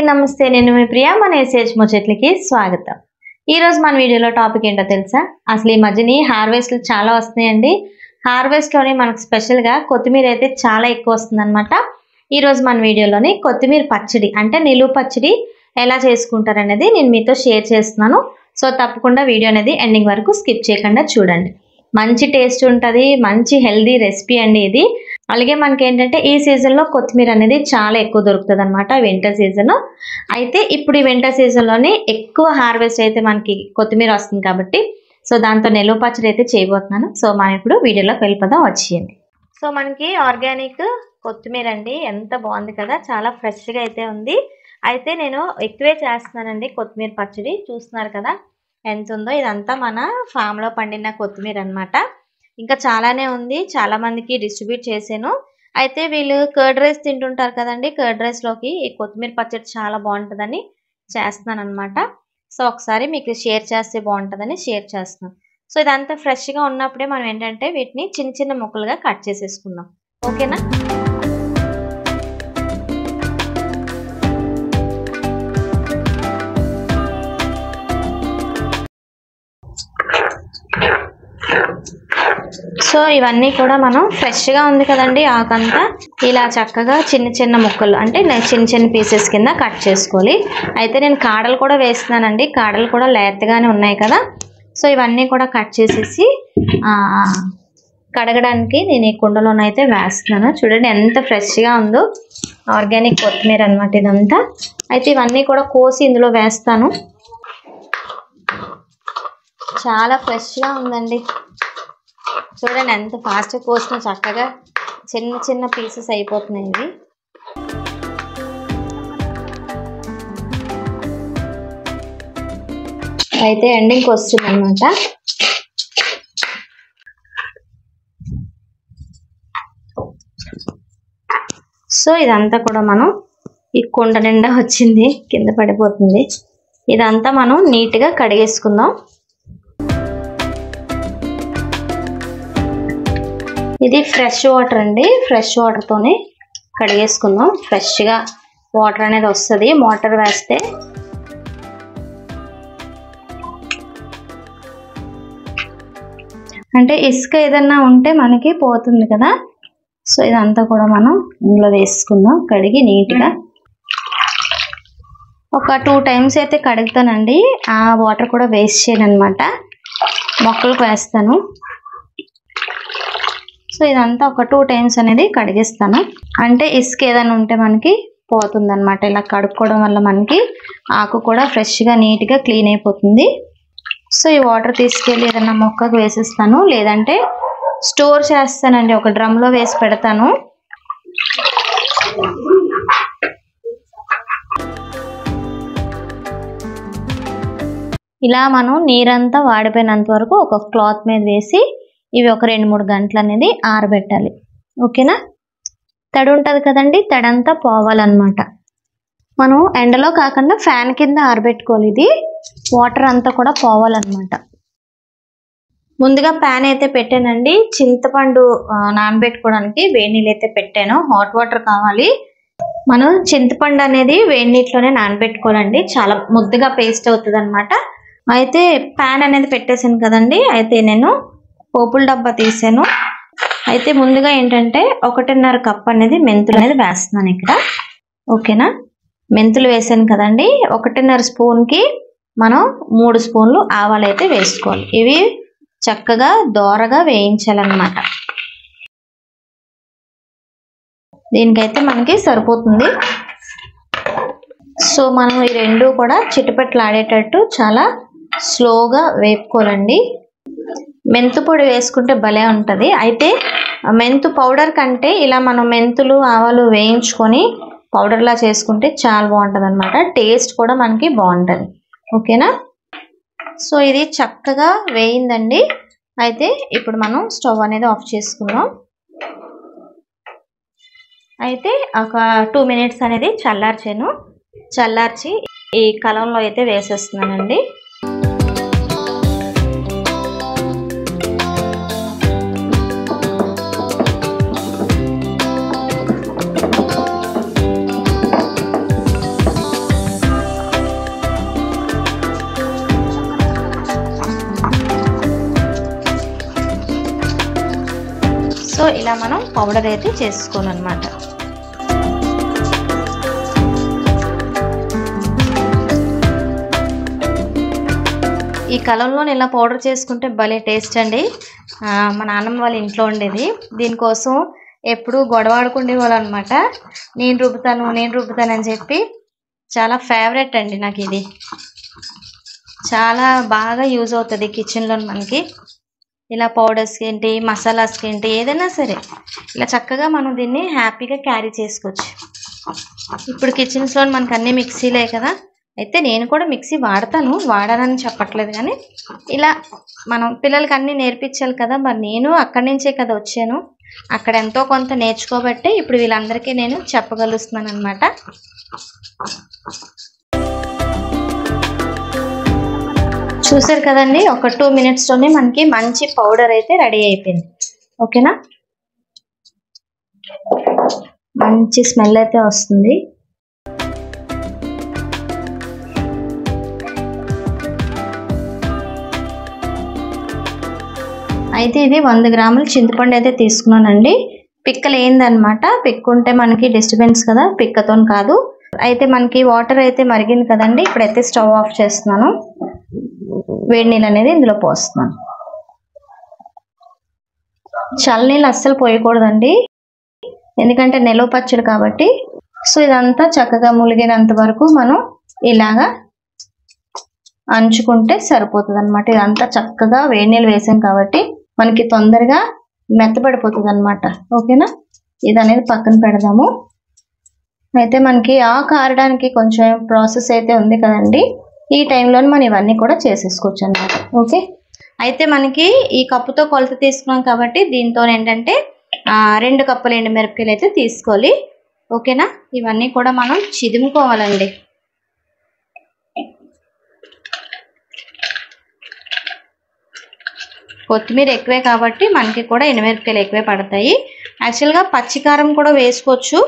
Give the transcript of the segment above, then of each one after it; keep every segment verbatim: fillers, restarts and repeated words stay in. అందరికీ నమస్తే నేను మీ ప్రియా మన ఎస్ఎస్ ముచ్చట్లకి స్వాగతం ఈ రోజు మన వీడియోలో టాపిక్ ఏంటో తెలుసా అసలు ఈ మధ్యని హార్వెస్ట్లు చాలా వస్తున్నాయండి హార్వెస్ట్ లోనే మనకు స్పెషల్ గా కొత్తిమీర అయితే చాలా ఎక్కువ వస్తుందన్నమాట ఈ రోజు మన వీడియోలోని కొత్తిమీర పచ్చడి అంటే నిలువ పచ్చడి ఎలా చేసుకుంటారు అనేది నేను మీతో షేర్ చేస్తున్నాను సో తప్పకుండా వీడియో అనేది ఎండింగ్ వరకు స్కిప్ చేయకుండా చూడండి మంచి టేస్ట్ ఉంటది మంచి హెల్తీ రెసిపీ అండి ఇది అలాగే మనకి ఏంటంటే ఈ సీజన్ లో కొత్తిమీర అనేది చాలా ఎక్కువ దొరుకుతదన్నమాట వింటర్ సీజన్ అయితే ఇప్పుడు ఈ వింటర్ సీజన్ లోనే ఎక్కువ హార్వెస్ట్ అయితే మనకి కొత్తిమీర వస్తుంది కాబట్టి సో దాంతో నిలువ పచ్చడి అయితే చేయబోతున్నాను సో మనం ఇప్పుడు వీడియోలోకి వెళ్ళిపోదాం వచ్చేయండి సో మనకి ఆర్గానిక్ కొత్తిమీర అండి ఎంత బాగుంది కదా చాలా ఫ్రెష్ గా అయితే ఉంది అయితే నేను ఎక్కువే చేస్తున్నానండి కొత్తిమీర పచ్చడి చూస్తున్నారు కదా ఎంత ఉందో ఇదంతా మన ఫామ్ లో పండిన కొత్తిమీర అన్నమాట ఇంకా చాలానే ఉంది చాలా మందికి డిస్ట్రిబ్యూట్ చేశాను అయితే వీళ్ళు కర్డ్ రైస్ తింటుంటారు కదండి కర్డ్ రైస్ లోకి ఈ కొత్తిమీర పచ్చడి చాలా బాగుంటుందని చేస్తున్నాను అన్నమాట సో ఒకసారి మీకు షేర్ చేస్తే బాగుంటుందని షేర్ చేస్తున్నాను సో ఇదంతా ఫ్రెష్ గా ఉన్నప్పుడే మనం ఏంటంటే వీటిని చిన్న చిన్న ముక్కలుగా కట్ చేసేసుకుందాం ఓకేనా సో ఇవన్నీ కూడా మనం ఫ్రెష్ గా ఉంది కదండి ఆకంతా ఇలా చక్కగా చిన్న చిన్న ముక్కలు అంటే చిన్న చిన్న పీసెస్ కింద కట్ చేసుకోవాలి అయితే నేను కాడలు కూడా వేస్తున్నానండి కాడలు కూడా లేతగానే ఉన్నాయి కదా సో ఇవన్నీ కూడా కట్ చేసేసి కడగడానికి నేను ఈ కుండలోనైతే వేస్తున్నాను చూడండి ఎంత ఫ్రెష్ గా ఉందో ఆర్గానిక్ కొత్తిమీర అన్నమాట ఇదంతా అయితే ఇవన్నీ కూడా కోసి ఇందులో వేస్తాను చాలా ఫ్రెష్ గా ఉందండి చూడండి ఎంత ఫాస్ట్ కోసిన చక్కగా చిన్న చిన్న పీసెస్ అయిపోతున్నాయి ఇవి అయితే ఎండింగ్కి వస్తుంది అన్నమాట సో ఇదంతా కూడా మనం ఈ కుండ నిండా వచ్చింది కింద పడిపోతుంది ఇదంతా మనం నీట్గా కడిగేసుకుందాం ఇది ఫ్రెష్ వాటర్ అండి ఫ్రెష్ వాటర్తోనే కడిగేసుకుందాం ఫ్రెష్గా వాటర్ అనేది వస్తుంది మోటార్ వేస్తే అంటే ఇసుక ఏదన్నా ఉంటే మనకి పోతుంది కదా సో ఇదంతా కూడా మనం ఇందులో వేసుకుందాం కడిగి నీట్గా ఒక టూ టైమ్స్ అయితే కడుగుతానండి ఆ వాటర్ కూడా వేస్ట్ చేయను అనమాట మొక్కలకు వేస్తాను సో ఇదంతా ఒక టూ టైమ్స్ అనేది కడిగిస్తాను అంటే ఇసుక ఏదైనా ఉంటే మనకి పోతుంది అనమాట ఇలా కడుక్కోవడం వల్ల మనకి ఆకు కూడా ఫ్రెష్గా నీట్గా క్లీన్ అయిపోతుంది సో ఈ వాటర్ తీసుకెళ్ళి ఏదైనా మొక్కకు వేసేస్తాను లేదంటే స్టోర్ చేస్తానండి ఒక డ్రమ్లో వేసి పెడతాను ఇలా మనం నీరంతా వాడిపోయినంత వరకు ఒక క్లాత్ మీద వేసి ఇవి ఒక రెండు మూడు గంటలు అనేది ఆరబెట్టాలి ఓకేనా తడి ఉంటుంది కదండి తడంతా పోవాలన్నమాట మనం ఎండలో కాకుండా ఫ్యాన్ కింద ఆరబెట్టుకోవాలి ఇది వాటర్ అంతా కూడా పోవాలన్నమాట ముందుగా ప్యాన్ అయితే పెట్టానండి చింతపండు నానబెట్టుకోవడానికి వేడి నీళ్ళు అయితే పెట్టాను హాట్ వాటర్ కావాలి మనం చింతపండు అనేది వేడి నీటిలోనే నానబెట్టుకోవాలండి చాలా ముద్దగా పేస్ట్ అవుతుంది అనమాట అయితే ప్యాన్ అనేది పెట్టేసాను కదండి అయితే నేను పోపుల డబ్బా తీసాను అయితే ముందుగా ఏంటంటే ఒకటిన్నర కప్ అనేది మెంతులు అనేది వేస్తున్నాను ఇక్కడ ఓకేనా మెంతులు వేసాను కదండి ఒకటిన్నర స్పూన్కి మనం మూడు స్పూన్లు ఆవాలు అయితే వేసుకోవాలి ఇవి చక్కగా దోరగా వేయించాలన్నమాట దీనికైతే మనకి సరిపోతుంది సో మనం ఈ రెండు కూడా చిటపట్లాడేటట్టు చాలా స్లోగా వేపుకోవాలండి మెంతు పొడి వేసుకుంటే భలే ఉంటుంది అయితే మెంతు పౌడర్ కంటే ఇలా మనం మెంతులు ఆవాలు వేయించుకొని పౌడర్లా చేసుకుంటే చాలా బాగుంటుంది అనమాట టేస్ట్ కూడా మనకి బాగుంటుంది ఓకేనా సో ఇది చక్కగా వేయిందండి అయితే ఇప్పుడు మనం స్టవ్ అనేది ఆఫ్ చేసుకుందాం అయితే ఒక టూ మినిట్స్ అనేది చల్లార్చాను చల్లార్చి ఈ కలంలో అయితే వేసేస్తున్నానండి ఇలా మనం పౌడర్ అయితే చేసుకోను అన్నమాట. ఈ కాలంలో ఇలా పౌడర్ చేసుకుంటే భలే టేస్ట్ అండి. మా నాన్నమ్మ వాళ్ళ ఇంట్లో ఉండేది. దీనికోసం ఎప్పుడు గొడవ ఆడుకుండేవాళ్ళు అనమాట. నేను రుబ్బుతాను నేను రుబ్బుతాను అని చెప్పి చాలా ఫేవరెట్ అండి నాకు. ఇది చాలా బాగా యూజ్ అవుతుంది కిచెన్లో మనకి. ఇలా పౌడర్స్కి ఏంటి మసాలాస్కి ఏంటి ఏదైనా సరే ఇలా చక్కగా మనం దీన్ని హ్యాపీగా క్యారీ చేసుకోవచ్చు. ఇప్పుడు కిచెన్స్లో మనకు అన్నీ మిక్సీలే కదా, అయితే నేను కూడా మిక్సీ వాడతాను, వాడానని చెప్పట్లేదు. కానీ ఇలా మనం పిల్లలకి అన్నీ నేర్పించాలి కదా, మరి నేను అక్కడి నుంచే కదా వచ్చాను. అక్కడ ఎంతో కొంత నేర్చుకోబట్టే ఇప్పుడు వీళ్ళందరికీ నేను చెప్పగలుగుతున్నాను అనమాట. చూసారు కదండి, ఒక టూ మినిట్స్తోనే మనకి మంచి పౌడర్ అయితే రెడీ అయిపోయింది. ఓకేనా, మంచి స్మెల్ అయితే వస్తుంది. అయితే ఇది వంద గ్రాముల చింతపండు అయితే తీసుకున్నానండి. పిక్క లేదనమాట. పిక్క ఉంటే మనకి డిస్టర్బెన్స్ కదా, పిక్కతో కాదు. అయితే మనకి వాటర్ అయితే మరిగింది కదండి. ఇప్పుడైతే స్టవ్ ఆఫ్ చేస్తున్నాను. వేడి నీళ్ళు అనేది ఇందులో పోస్తున్నాను. చల్ల నీళ్ళు అస్సలు పోయకూడదండి, ఎందుకంటే నిలవ పచ్చడి కాబట్టి. సో ఇదంతా చక్కగా ములిగినంత వరకు మనం ఇలాగా అంచుకుంటే సరిపోతుంది అనమాట. ఇదంతా చక్కగా వేడి నీళ్ళు వేసాం కాబట్టి మనకి తొందరగా మెత్తబడిపోతుంది అనమాట. ఓకేనా, ఇది అనేది పక్కన పెడదాము. అయితే మనకి ఆ కారడానికి కొంచెం ప్రాసెస్ అయితే ఉంది కదండి. ఈ టైంలో మనం ఇవన్నీ కూడా చేసేసుకోవచ్చు అనమాట. ఓకే, అయితే మనకి ఈ కప్పుతో కొలత తీసుకున్నాం కాబట్టి దీంతో ఏంటంటే రెండు కప్పులు ఎండుమిరపకాయలు అయితే తీసుకోవాలి. ఓకేనా, ఇవన్నీ కూడా మనం చిదుముకోవాలండి. కొత్తిమీర ఎక్కువే కాబట్టి మనకి కూడా ఎండుమిరపకాయలు ఎక్కువే పడతాయి. యాక్చువల్గా పచ్చికారం కూడా వేసుకోవచ్చు,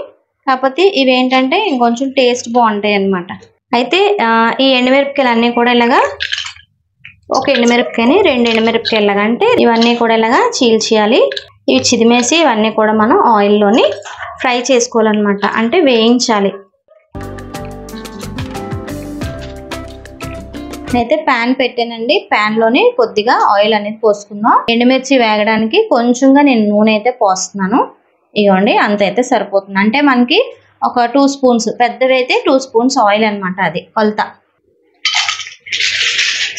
కాకపోతే ఇవేంటంటే ఇంకొంచెం టేస్ట్ బాగుంటాయి అన్నమాట. అయితే ఈ ఎండుమిరపకాయలు అన్నీ కూడా ఇలాగా ఒక ఎండుమిరపకాయని రెండు ఎండుమిరపకాయలు ఇలాగా, అంటే ఇవన్నీ కూడా ఇలాగా చీల్చేయాలి. ఇవి చిదిమేసి ఇవన్నీ కూడా మనం ఆయిల్లోని ఫ్రై చేసుకోవాలన్నమాట, అంటే వేయించాలి. అయితే ప్యాన్ పెట్టానండి. ప్యాన్లోని కొద్దిగా ఆయిల్ అనేది పోసుకుందాం. ఎండుమిర్చి వేగడానికి కొంచెంగా నేను నూనె అయితే పోస్తున్నాను. ఇవ్వండి, అంత అయితే సరిపోతుంది. అంటే మనకి ఒక టూ స్పూన్స్ పెద్దదైతే టూ స్పూన్స్ ఆయిల్ అనమాట, అది కొలత.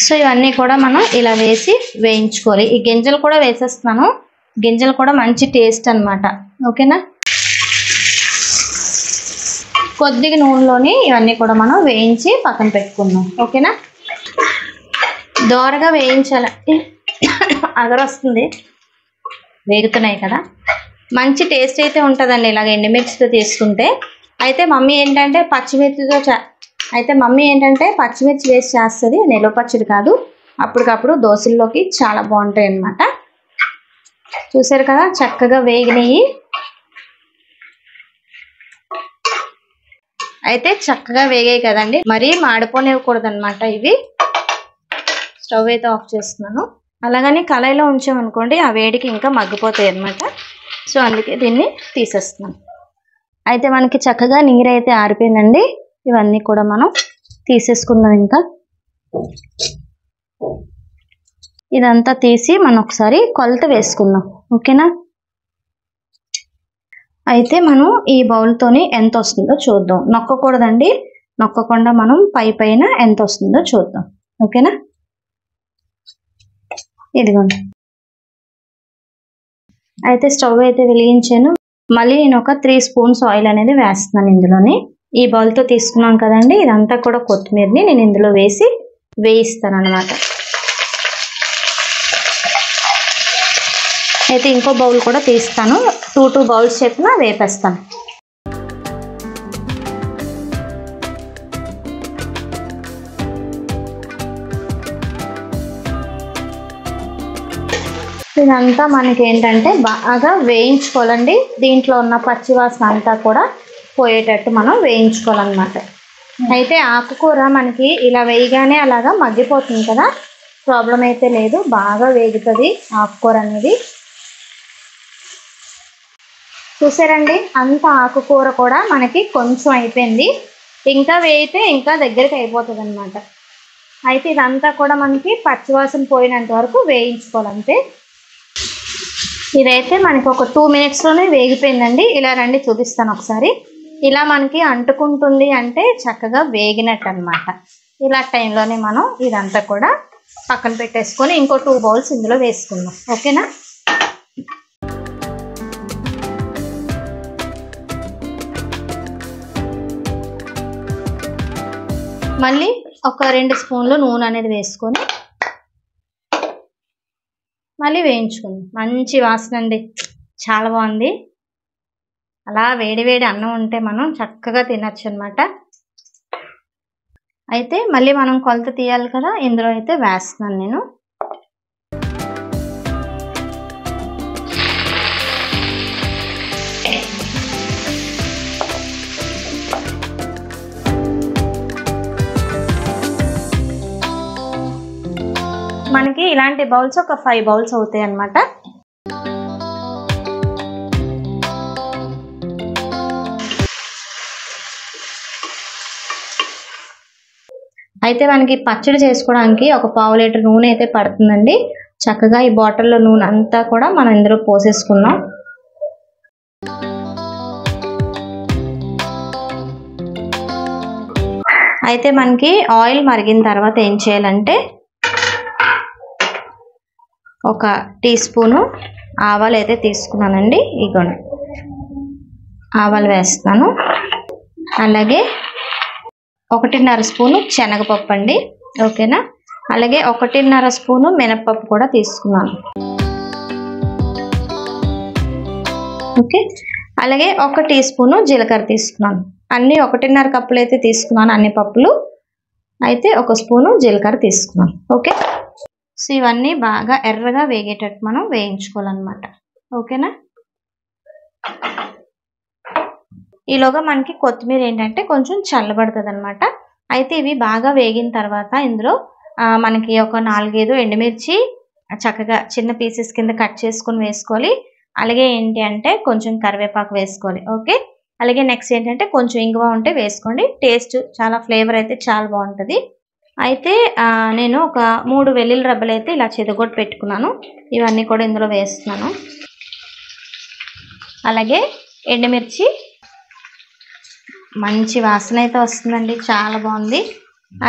సో ఇవన్నీ కూడా మనం ఇలా వేసి వేయించుకోవాలి. ఈ గింజలు కూడా వేసేస్తున్నాను. గింజలు కూడా మంచి టేస్ట్ అనమాట. ఓకేనా, కొద్దిగా నూనెలోని ఇవన్నీ కూడా మనం వేయించి పక్కన పెట్టుకుందాం. ఓకేనా, దోరగా వేయించాలి. అగరొస్తుంది, వేగుతున్నాయి కదా. మంచి టేస్ట్ అయితే ఉంటుందండి ఇలాగ ఎండుమిర్చితో తీసుకుంటే. అయితే మమ్మీ ఏంటంటే పచ్చిమిర్చితో చే అయితే మమ్మీ ఏంటంటే పచ్చిమిర్చి వేసి చేస్తుంది, నిల్వ పచ్చడి కాదు. అప్పటికప్పుడు దోశల్లోకి చాలా బాగుంటాయి అన్నమాట. చూసారు కదా, చక్కగా వేగినాయి. అయితే చక్కగా వేగాయి కదండి, మరీ మాడిపోనివ్వకూడదు అనమాట ఇవి. స్టవ్ అయితే ఆఫ్ చేస్తున్నాను. అలాగని కళాయిలో ఉంచామనుకోండి ఆ వేడికి ఇంకా మగ్గిపోతాయి అన్నమాట. సో అందుకే దీన్ని తీసేస్తున్నాం. అయితే మనకి చక్కగా నీరు అయితే ఆరిపోయిందండి. ఇవన్నీ కూడా మనం తీసేసుకుందాం. ఇంకా ఇదంతా తీసి మనం ఒకసారి కొలత వేసుకుందాం. ఓకేనా, అయితే మనం ఈ బౌల్తోని ఎంత వస్తుందో చూద్దాం. నొక్కకూడదండి, నొక్కకుండా మనం పై పైన ఎంత వస్తుందో చూద్దాం. ఓకేనా, ఇదిగోండి. అయితే స్టవ్ అయితే వెలిగించాను. మళ్ళీ నేను ఒక త్రీ స్పూన్స్ ఆయిల్ అనేది వేస్తున్నాను ఇందులోని. ఈ బౌల్తో తీసుకున్నాం కదండి. ఇదంతా కూడా కొత్తిమీరని నేను ఇందులో వేసి వేయిస్తాను అనమాట. అయితే ఇంకో బౌల్ కూడా తీస్తాను. టూ టూ బౌల్స్ చెప్పిన వేపేస్తాను. ఇదంతా మనకి ఏంటంటే బాగా వేయించుకోవాలండి. దీంట్లో ఉన్న పచ్చివాసన అంతా కూడా పోయేటట్టు మనం వేయించుకోవాలన్నమాట. అయితే ఆకుకూర మనకి ఇలా వేయగానే అలాగా మగ్గిపోతుంది కదా, ప్రాబ్లం అయితే లేదు, బాగా వేగుతుంది ఆకుకూర అనేది. చూసారండి అంత ఆకుకూర కూడా మనకి కొంచెం అయిపోయింది. ఇంకా వేయితే ఇంకా దగ్గరికి అయిపోతుంది అన్నమాట. అయితే ఇదంతా కూడా మనకి పచ్చివాసన పోయినంత వరకు వేయించుకోవాలంటే. ఇదైతే మనకి ఒక టూ మినిట్స్లోనే వేగిపోయిందండి. ఇలా రండి చూపిస్తాను ఒకసారి. ఇలా మనకి అంటుకుంటుంది అంటే చక్కగా వేగినట్టు అన్నమాట. ఇలా టైంలోనే మనం ఇదంతా కూడా పక్కన పెట్టేసుకొని ఇంకో టూ బౌల్స్ ఇందులో వేసుకుందాం. ఓకేనా? మళ్ళీ ఒక రెండు స్పూన్లు నూనె అనేది వేసుకొని మళ్ళీ వేయించుకుందాం. మంచి వాసన అండి, చాలా బాగుంది. అలా వేడివేడి అన్నం ఉంటే మనం చక్కగా తినచ్చు అనమాట. అయితే మళ్ళీ మనం కొలత తీయాలి కదా, ఇందులో అయితే వేస్తున్నాను నేను. మనకి ఇలాంటి బౌల్స్ ఒక ఫైవ్ బౌల్స్ అవుతాయి అన్నమాట. అయితే మనకి పచ్చడి చేసుకోవడానికి ఒక పావు లీటర్ నూనె అయితే పడుతుందండి. చక్కగా ఈ బాటిల్లో నూనె అంతా కూడా మనం ఇందులో పోసేసుకున్నాం. అయితే మనకి ఆయిల్ మరిగిన తర్వాత ఏం చేయాలంటే ఒక టీ స్పూను ఆవాలు అయితే తీసుకున్నానండి. ఇగోండి ఆవాలు వేస్తాను. అలాగే ఒకటిన్నర స్పూను శనగపప్పు అండి. ఓకేనా? అలాగే ఒకటిన్నర స్పూను మినప్పప్పు కూడా తీసుకున్నాను. ఓకే. అలాగే ఒక టీ స్పూను జీలకర్ర తీసుకున్నాను. అన్నీ ఒకటిన్నర కప్పులు అయితే తీసుకున్నాను, అన్ని పప్పులు. అయితే ఒక స్పూను జీలకర్ర తీసుకున్నాను. ఓకే. సో ఇవన్నీ బాగా ఎర్రగా వేగేటట్టు మనం వేయించుకోవాలన్నమాట. ఓకేనా? ఈలోగా మనకి కొత్తిమీర ఏంటంటే కొంచెం చల్లబడుతుంది అనమాట. అయితే ఇవి బాగా వేగిన తర్వాత ఇందులో మనకి ఒక నాలుగైదు ఎండుమిర్చి చక్కగా చిన్న పీసెస్ కింద కట్ చేసుకొని వేసుకోవాలి. అలాగే ఏంటి అంటే కొంచెం కరివేపాకు వేసుకోవాలి. ఓకే. అలాగే నెక్స్ట్ ఏంటంటే కొంచెం ఇంగువ ఉంటే వేసుకోండి. టేస్ట్ చాలా ఫ్లేవర్ అయితే చాలా బాగుంటుంది. అయితే నేను ఒక మూడు వెల్లుల్లి రబ్బలు అయితే ఇలా చెదగొట్టి పెట్టుకున్నాను. ఇవన్నీ కూడా ఇందులో వేస్తున్నాను. అలాగే ఎండుమిర్చి మంచి వాసన అయితే వస్తుందండి, చాలా బాగుంది.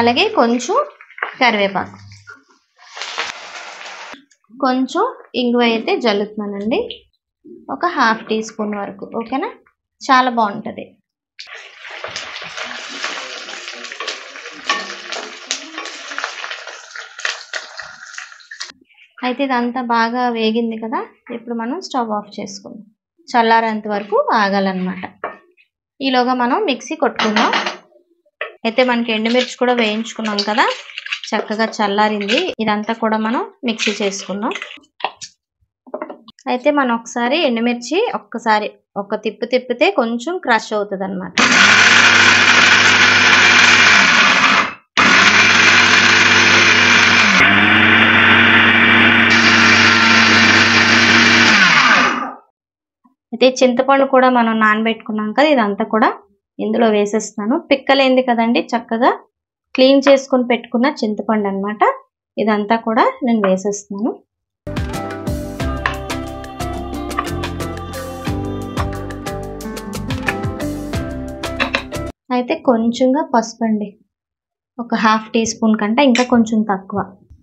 అలాగే కొంచెం కరివేపాకు, కొంచెం ఇంగువ అయితే జల్లుతున్నానండి, ఒక హాఫ్ టీ స్పూన్ వరకు. ఓకేనా? చాలా బాగుంటుంది. అయితే ఇదంతా బాగా వేగింది కదా, ఇప్పుడు మనం స్టవ్ ఆఫ్ చేసుకుందాం. చల్లారేంత వరకు ఆగాలన్నమాట. ఈలోగా మనం మిక్సీ కొట్టుకుందాం. అయితే మనకి ఎండుమిర్చి కూడా వేయించుకున్నాం కదా, చక్కగా చల్లారింది. ఇదంతా కూడా మనం మిక్సీ చేసుకున్నాం. అయితే మనం ఒకసారి ఎండుమిర్చి ఒక్కసారి ఒక తిప్పు తిప్పితే కొంచెం క్రష్ అవుతుంది అన్నమాట. అయితే చింతపండు కూడా మనం నానబెట్టుకున్నాం కదా, ఇదంతా కూడా ఇందులో వేసేస్తున్నాను. పిక్కలేంది కదండి, చక్కగా క్లీన్ చేసుకొని పెట్టుకున్న చింతపండు అన్నమాట. ఇదంతా కూడా నేను వేసేస్తున్నాను. అయితే కొంచెంగా పసుపు అండి, ఒక హాఫ్ టీ స్పూన్ కంటే ఇంకా కొంచెం తక్కువ.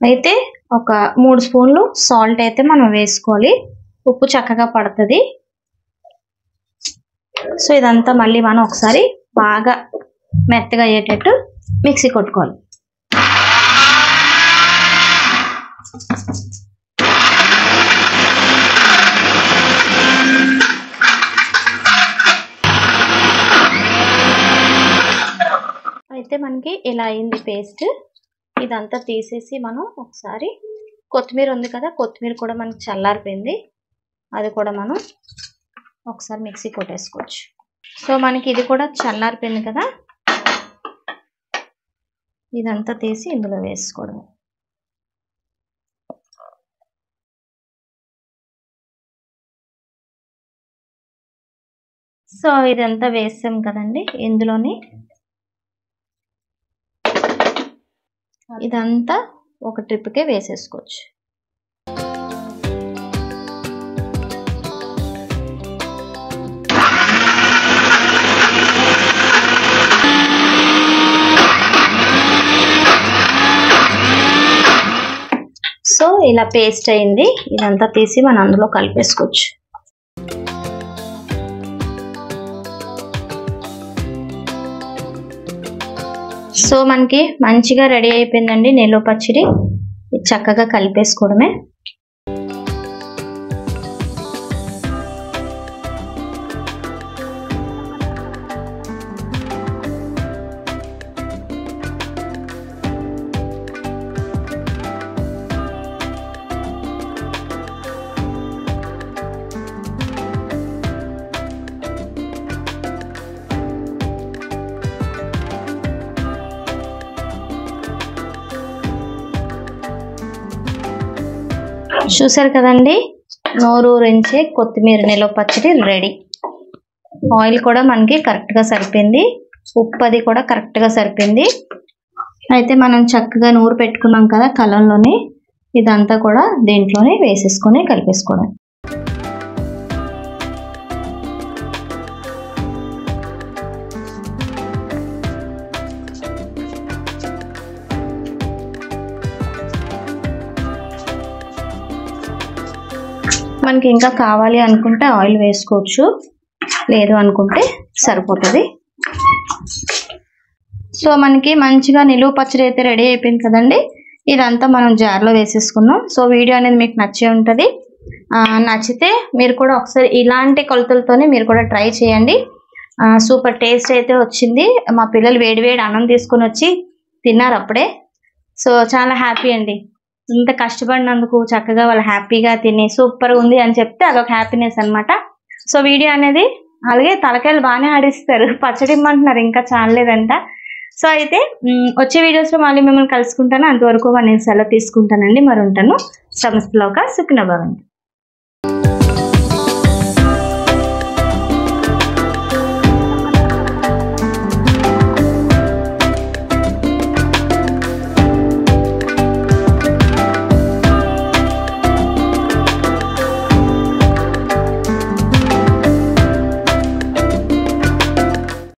అయితే ఒక మూడు స్పూన్లు సాల్ట్ అయితే మనం వేసుకోవాలి. ఉప్పు చక్కగా పడుతుంది. సో ఇదంతా మళ్ళీ మనం ఒకసారి బాగా మెత్తగా అయ్యేటట్టు మిక్సీ కొట్టుకోవాలి. అయితే మనకి ఇలా అయింది పేస్ట్. ఇదంతా తీసేసి మనం ఒకసారి కొత్తిమీర ఉంది కదా, కొత్తిమీర కూడా మనకి చల్లారిపోయింది, అది కూడా మనం ఒకసారి మిక్సీ కొట్టేసుకోవచ్చు. సో మనకి ఇది కూడా చల్లారిపోయింది కదా, ఇదంతా తీసి ఇందులో వేసుకోవడం. సో ఇదంతా వేసాం కదండి, ఇందులోని ఇదంతా ఒక ట్రిప్కే వేసేసుకోవచ్చు. సో ఇలా పేస్ట్ అయింది, ఇదంతా తీసి మనం అందులో కలిపేసుకోవచ్చు. సో మనకి మంచిగా రెడీ అయిపోయిందండి నిల్వ పచ్చడి, చక్కగా కలిపేసుకోవడమే. చూసారు కదండి, నోరూరించే కొత్తిమీర నిల్వ పచ్చడి రెడీ. ఆయిల్ కూడా మనకి కరెక్ట్గా సరిపోయింది, ఉప్పు అది కూడా కరెక్ట్గా సరిపోయింది. అయితే మనం చక్కగా నూరు పెట్టుకున్నాం కదా కలంలోని, ఇదంతా కూడా దీంట్లోనే వేసేసుకొని కలిపేసుకోవడం. మనకి ఇంకా కావాలి అనుకుంటే ఆయిల్ వేసుకోవచ్చు, లేదు అనుకుంటే సరిపోతుంది. సో మనకి మంచిగా నిలువ పచ్చడి అయితే రెడీ అయిపోయింది కదండి. ఇదంతా మనం జార్లో వేసేసుకున్నాం. సో వీడియో అనేది మీకు నచ్చే ఉంటుంది, నచ్చితే మీరు కూడా ఒకసారి ఇలాంటి కొలతలతోనే మీరు కూడా ట్రై చేయండి. సూపర్ టేస్ట్ అయితే వచ్చింది, మా పిల్లలు వేడి వేడి అన్నం తీసుకుని వచ్చి తిన్నారు అప్పుడే. సో చాలా హ్యాపీ అండి, ఇంత కష్టపడినందుకు చక్కగా వాళ్ళు హ్యాపీగా తిని సూపర్గా ఉంది అని చెప్తే అదొక హ్యాపీనెస్ అనమాట. సో వీడియో అనేది అలాగే తలకాయలు బాగానే ఆడిస్తారు, పచ్చడి ఇమ్మంటున్నారు ఇంకా చాలలేదంట. సో అయితే వచ్చే వీడియోస్లో మళ్ళీ మిమ్మల్ని కలుసుకుంటాను, అంతవరకు నేను సెలవు తీసుకుంటానండి. మరి ఉంటాను, సంస్థలోక సుఖనభవండి.